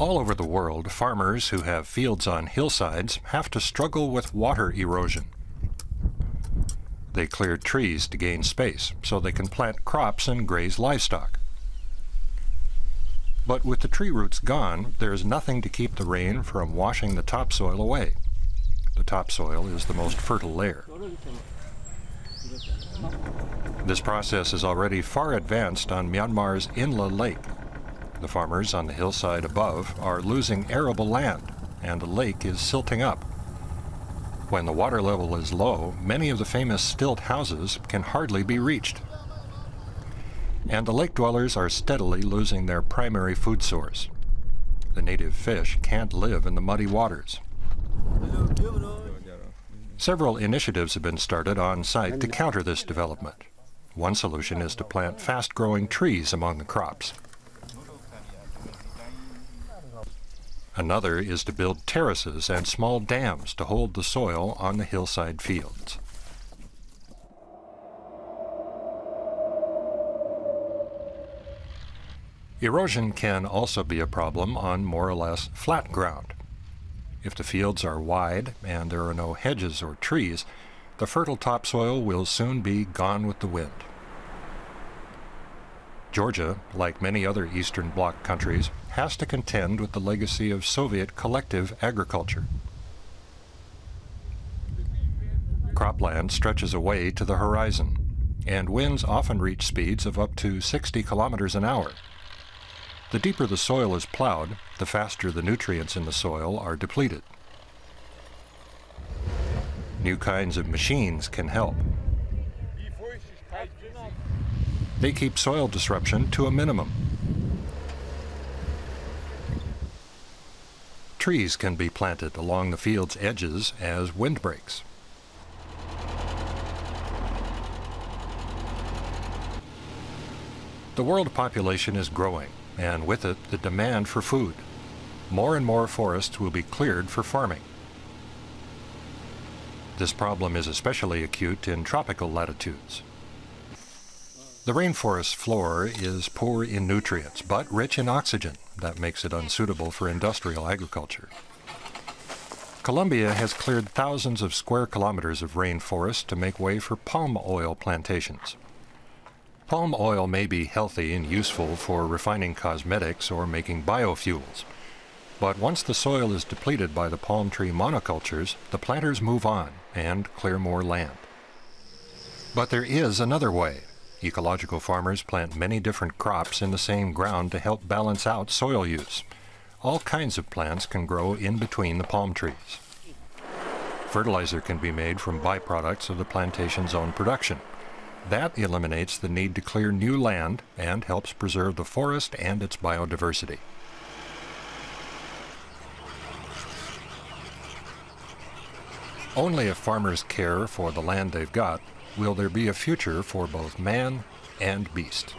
All over the world, farmers who have fields on hillsides have to struggle with water erosion. They clear trees to gain space so they can plant crops and graze livestock. But with the tree roots gone, there is nothing to keep the rain from washing the topsoil away. The topsoil is the most fertile layer. This process is already far advanced on Myanmar's Inle Lake. The farmers on the hillside above are losing arable land, and the lake is silting up. When the water level is low, many of the famous stilt houses can hardly be reached. And the lake dwellers are steadily losing their primary food source. The native fish can't live in the muddy waters. Several initiatives have been started on site to counter this development. One solution is to plant fast-growing trees among the crops. Another is to build terraces and small dams to hold the soil on the hillside fields. Erosion can also be a problem on more or less flat ground. If the fields are wide and there are no hedges or trees, the fertile topsoil will soon be gone with the wind. Georgia, like many other Eastern Bloc countries, has to contend with the legacy of Soviet collective agriculture. Cropland stretches away to the horizon, and winds often reach speeds of up to 60 kilometers an hour. The deeper the soil is plowed, the faster the nutrients in the soil are depleted. New kinds of machines can help. They keep soil disruption to a minimum. Trees can be planted along the field's edges as windbreaks. The world population is growing, and with it, the demand for food. More and more forests will be cleared for farming. This problem is especially acute in tropical latitudes. The rainforest floor is poor in nutrients, but rich in oxygen. That makes it unsuitable for industrial agriculture. Colombia has cleared thousands of square kilometers of rainforest to make way for palm oil plantations. Palm oil may be healthy and useful for refining cosmetics or making biofuels. But once the soil is depleted by the palm tree monocultures, the planters move on and clear more land. But there is another way. Ecological farmers plant many different crops in the same ground to help balance out soil use. All kinds of plants can grow in between the palm trees. Fertilizer can be made from byproducts of the plantation's own production. That eliminates the need to clear new land and helps preserve the forest and its biodiversity. Only if farmers care for the land they've got will there be a future for both man and beast.